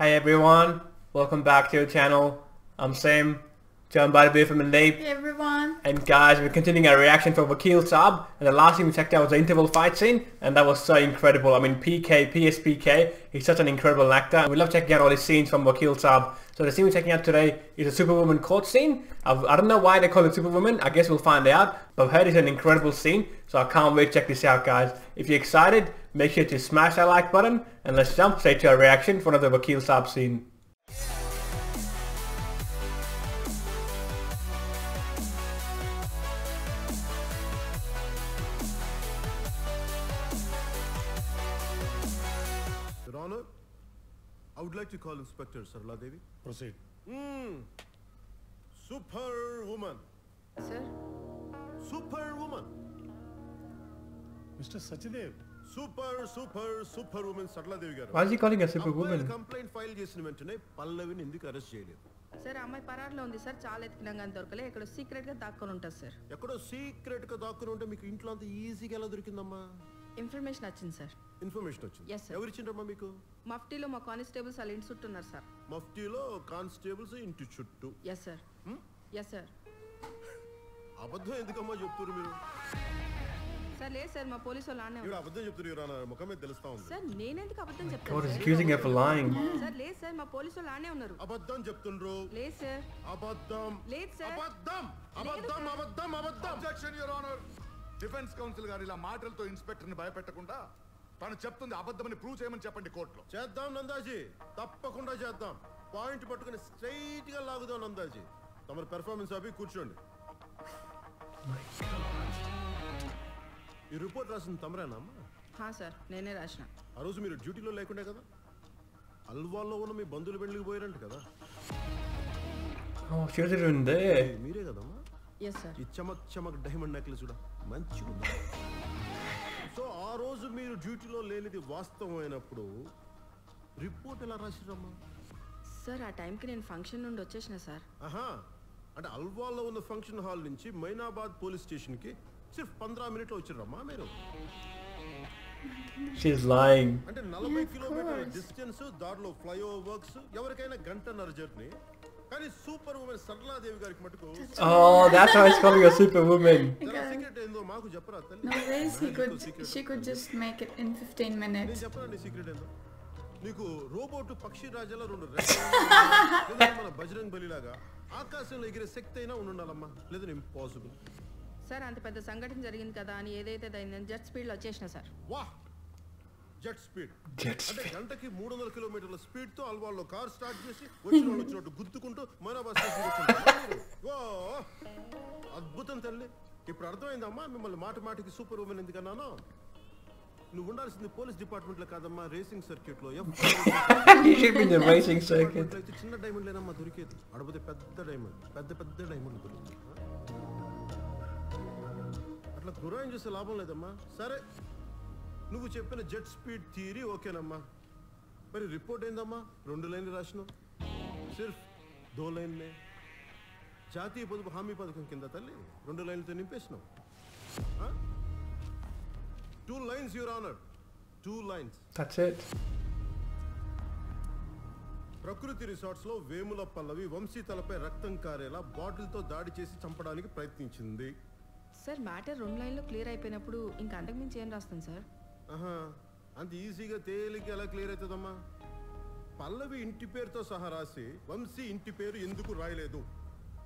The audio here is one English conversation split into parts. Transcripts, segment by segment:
Hi everyone, welcome back to your channel. I'm Sam, joined by the BFMD. Hey everyone. And guys, we're continuing our reaction for Vakeel Saab, and the last thing we checked out was the interval fight scene, and that was so incredible. I mean, PK, PSPK, he's such an incredible actor, and we love checking out all these scenes from Vakeel Saab. So the scene we're checking out today is a Superwoman court scene. I don't know why they call it Superwoman, I guess we'll find out, but I've heard it's an incredible scene, so I can't wait to check this out, guys. If you're excited, make sure to smash that like button, and let's jump straight to our reaction for another Vakeel Saab scene. Your Honor, I would like to call Inspector Sarla Devi. Proceed. Superwoman. Sir? Superwoman. Mr. Sachidev. Superwoman Sarla Devi garu. Why is he calling her Superwoman? I complaint filed chesina ventane Pallavini indiki arrest cheyaledu. Sir, ammayi pararlo undi sir, chaala etkinaga dorkale, ikkada secret ga daakkoni unta sir. Ekkada secret ga daakkoni unte meeku intlo anta easy ga ela dorikindamma? Information achindi sir. Information achindi. Yes sir. Evaru ichindamma meeku? Mufti lo ma constables all intu chuttunnaru sir. Mufti lo constables intu chuttu. Yes sir. Yes sir. Abaddham endukamma chepturu meeru? Sir, my police are lying. You are abandon. You are lying. I am telling you. Sir, I am not abandon. God is accusing her for lying. Sir, my police are lying. Abandon. You are lying. Sir, abandon. Sir, abandon. Abandon. Objection, Your Honor. Defense counsel garu ila maatral tho inspector ni bhayapetakunda tanu cheptundi abaddamani prove cheyamani cheppandi court lo. Cheddam Nandaji. Tappakunda cheddam. Point pattukoni straight ga laagudam Nandaji. Tamaru performance abi kurchondi. My God. You report rasin tamra na amma? Ha sir, nene rashna. Aa roju meer duty lo lekunda kada? Alwallo unna mee bandulu bendliki poyaranta kada? Oh, sure there unde. Meere kada amma? Yes sir. Ee chamak diamond necklace uda manchi undi. So aa roju meer duty lo leledi vastavam ainappudu report ela rashiramma? Sir, aa time ki nen function undi vachesna sir. Aha. Ante alwallo unna function hall nunchi Mainabad police station ki just 15 minutes vachirramma meeru. She's lying. Ante 40 km distance darlo flyovers evarikaina gantanar journey kani Superwoman Sarla Devi gariki mattuko. Oh, that's why she's calling her Superwoman. Secret endo maaku cheppara thalli. No way she could just make it in 15 minutes. Ni cheppara ni secret endo niku robot pakshi rajala rendu rendu mana Bajrang Bali laga aakashamlo egire shakti aina undundallamma ledani impossible. Sir, ante pedda sangatam jarigindi kada ani edaithe dainani jet speed lo vachesna sir. Wow, jet speed ante gantaki 300 km speed tho alwallo car start chesi vachinallo vachinattu guddukuntu Mainabad station vachindi. Wow, adbhutam thalli. Ippudu ardhamaindi amma mimmalni maatamatiki Superwoman endukannano. Nuvvu undalsindi police department lo kadamma, racing circuit lo. You should be in the racing circuit. Chinna diamond lenamma dorikedu, adapothe pedda diamond dorukindi. అట్లా గురాయం చేసే లాభం లేదమ్మా. సరే, నువ్వు చెప్పిన jet speed theory ఓకేనమ్మా, మరి report ఏందమ్మా? 2 లైన్లు రాసినావు, సిర్ఫ్ 2 లైన్లే. జాతీయ పొదుపు హామీ పథకం కింద తల్లి 2 లైన్లతో నింపేసినావు. 2 lines your honour, 2 lines. Prakruti resorts లో వేముల పల్లవి వంశీ తలపై రక్తం కారేలా బాటిల్తో దాడి చేసి చంపడానికి ప్రయత్నించింది. సార్, మ్యాటర్ 2 లైన్ లో క్లియర్ అయిపోయినప్పుడు ఇంకా అంతకు మించి ఏం రాస్తాను సార్? అంత ఈజీగా తేలిక ఎలా క్లియర్ అవుతుందమ్మా? పల్లవి ఇంటి పేరుతో సహా రాసి వంశీ ఇంటి పేరు ఎందుకు రాయలేదు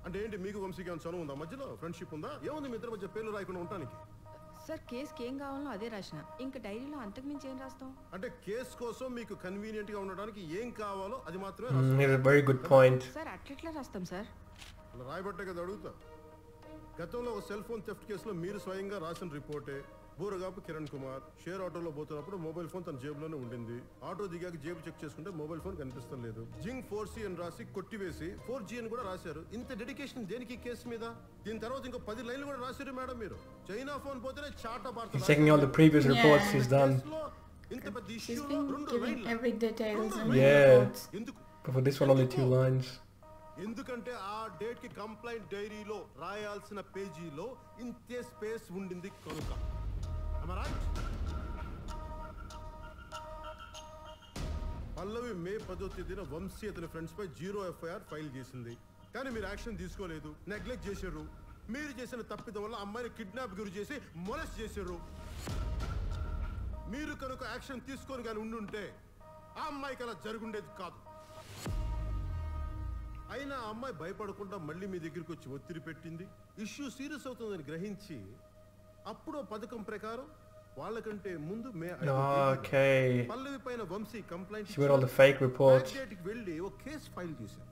అంటే ఏంటి? మీకు వంశీకి ఏమైనా చనువు ఉందా? మధ్యలో ఫ్రెండ్షిప్ ఉందా? ఏముంది మీ ఇద్దరు మధ్య పేర్లు రాయకుండా ఉండటానికి? సార్, కేసుకి ఏం కావాలో అదే రాసిన, ఇంకా డైరీలో అంతకు మించి ఏం రాస్తాం? అంటే కేసు కోసం మీకు కన్వీనియంట్ గా ఉండడానికి ఏం కావాలో అది మాత్రమే. Very good point sir. అట్లా రాస్తాం సార్, రాయబట్టే కదా అడుగుతా. గతంలో ఒక సెల్ ఫోన్ థెఫ్ట్ కేసులో మీరు స్వయంగా రాసిన రిపోర్టే. బూరగాపు కిరణ్ కుమార్ షేర్ ఆటోలో పోతున్నప్పుడు మొబైల్ ఫోన్ తన జేబులోనే ఉండింది. ఆటో దిగాక జేబు చెక్ చేసుకుంటే మొబైల్ ఫోన్ కనిపిస్తం లేదు. జింగ్ 4C అని రాసి కొట్టివేసి 4G అని కూడా రాశారు. ఇంత డెడికేషన్ దేనికి కేసు మీద? దీని తర్వాత ఇంకో 10 లైన్లు కూడా రాశారు మేడం మీరు. చైనా ఫోన్ పోతేనే చాట భారత ఇంత పెద్ద ఇష్యూలో 2 లైన్లు. ఎందుకంటే ఆ డేట్ కి కంప్లైంట్ డైరీలో రాయాల్సిన పేజీలో ఇంతే స్పేస్ ఉండింది కనుక. పల్లవి మే 10వ తేదీన వంశీ అతని ఫ్రెండ్స్ పై 0 FIR ఫైల్ చేసింది. కానీ మీరు యాక్షన్ తీసుకోలేదు, నెగ్లెక్ట్ చేశారు. మీరు చేసిన తప్పిదం వల్ల అమ్మాయిని కిడ్నాప్ గురి చేసి మొలెస్ట్ చేశారు. మీరు కనుక యాక్షన్ తీసుకొని కానీ ఉండుంటే ఆ అమ్మాయికి అలా జరుగుండేది కాదు. అయినా అమ్మాయి భయపడకుండా మళ్ళీ మీ దగ్గరికి వచ్చి ఒత్తిడి పెట్టింది. ఇష్యూ సీరియస్ అవుతుందని గ్రహించి అప్పుడు పథకం ప్రకారం వాళ్ళకంటే ముందు పల్లవి పైన వంశీ కంప్లైంట్ వెళ్ళి ఒక కేసు ఫైల్ చేశారు.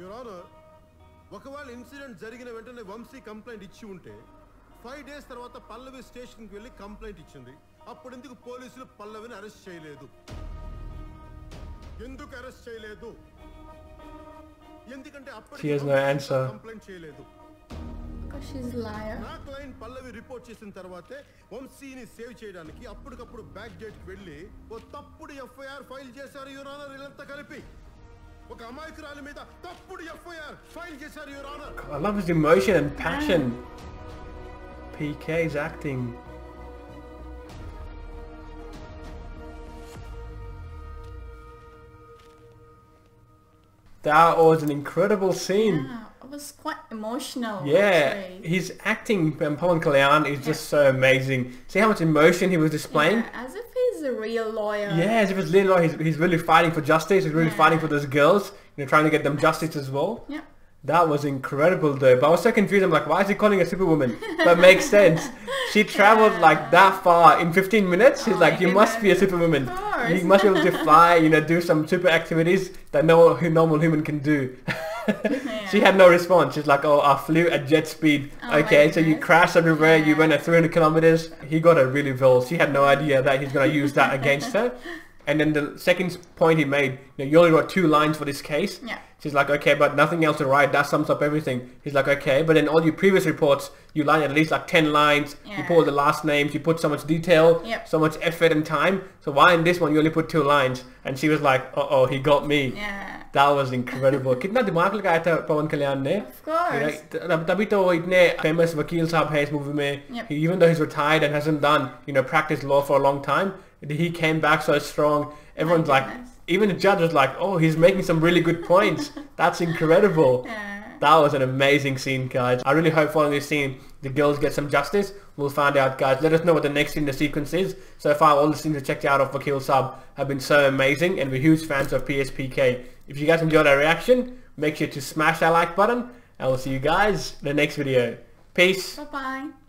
యువర్ ఆనర్, ఒకవేళ ఇన్సిడెంట్ జరిగిన వెంటనే వంశీ కంప్లైంట్ ఇచ్చి ఉంటే 5 days తర్వాత పల్లవి స్టేషన్కి వెళ్ళి కంప్లైంట్ ఇచ్చింది. అప్పుడు ఎందుకు పోలీసులు పల్లవిని అరెస్ట్ చేయలేదు? ఎందుకు అరెస్ట్ చేయలేదు? ఎందుకంటే అప్పుడు కంప్లైంట్ చేయలేదు. నా క్లయింట్ పల్లవి రిపోర్ట్ చేసిన తర్వాతే వంశీని సేవ్ చేయడానికి అప్పటికప్పుడు బ్యాక్ డేట్కి వెళ్ళి ఓ తప్పుడు FIR ఫైల్ చేశారు. యువర్ ఆనర్, ఇదంతా కలిపి ఒక అమాయకురాలి మీద తప్పుడు FIR ఫైల్ చేశారు. Your honour, I love his emotion and passion. PK is acting. That was an incredible scene. Yeah, it was quite emotional. Yeah, his acting from Pawan Kalyan is just so amazing. See how much emotion he was displaying? Yeah, as if he's a real lawyer. Yeah, as if he's a real lawyer. He's really fighting for justice. He's really fighting for those girls. You know, trying to get them justice as well. Yeah. That was incredible though, but I was so confused. I'm like, why is he calling her Superwoman? But it makes sense. She traveled like that far in 15 minutes. She's like, you must be a Superwoman. You must be able to fly, you know, do some super activities that no normal human can do. She had no response. She's like, oh, I flew at jet speed. Okay, so you crashed everywhere. You went at 300 kilometers. He got her really well. She had no idea that he's going to use that against her. And then the second point he made, you know, you only wrote 2 lines for this case. Yeah. She's like, okay, but nothing else to write. That sums up everything. He's like, okay, but in all your previous reports, you lined at least like 10 lines. Yeah. You put all the last names. You put so much detail, so much effort and time. So why in this one you only put 2 lines? And she was like, uh-oh, he got me. Yeah. That was incredible. कितना दिमाग लगाया था पवन कल्याण ने? Of course. तभी तो वो इतने famous वकील साहब हैं इस movie में. Even though he's retired and hasn't done, you know, practiced law for a long time, he came back so strong. Everyone's like, even the judge was like, oh, he's making some really good points. That's incredible. That was an amazing scene, guys. I really hope following this scene the girls get some justice. We'll find out, guys. Let us know what the next scene in the sequence is. So far, all the scenes we checked out of Vakeel Saab have been so amazing, and we're huge fans of PSPK. If you guys enjoyed our reaction, make sure to smash that like button, and we'll see you guys in the next video. Peace. Bye-bye.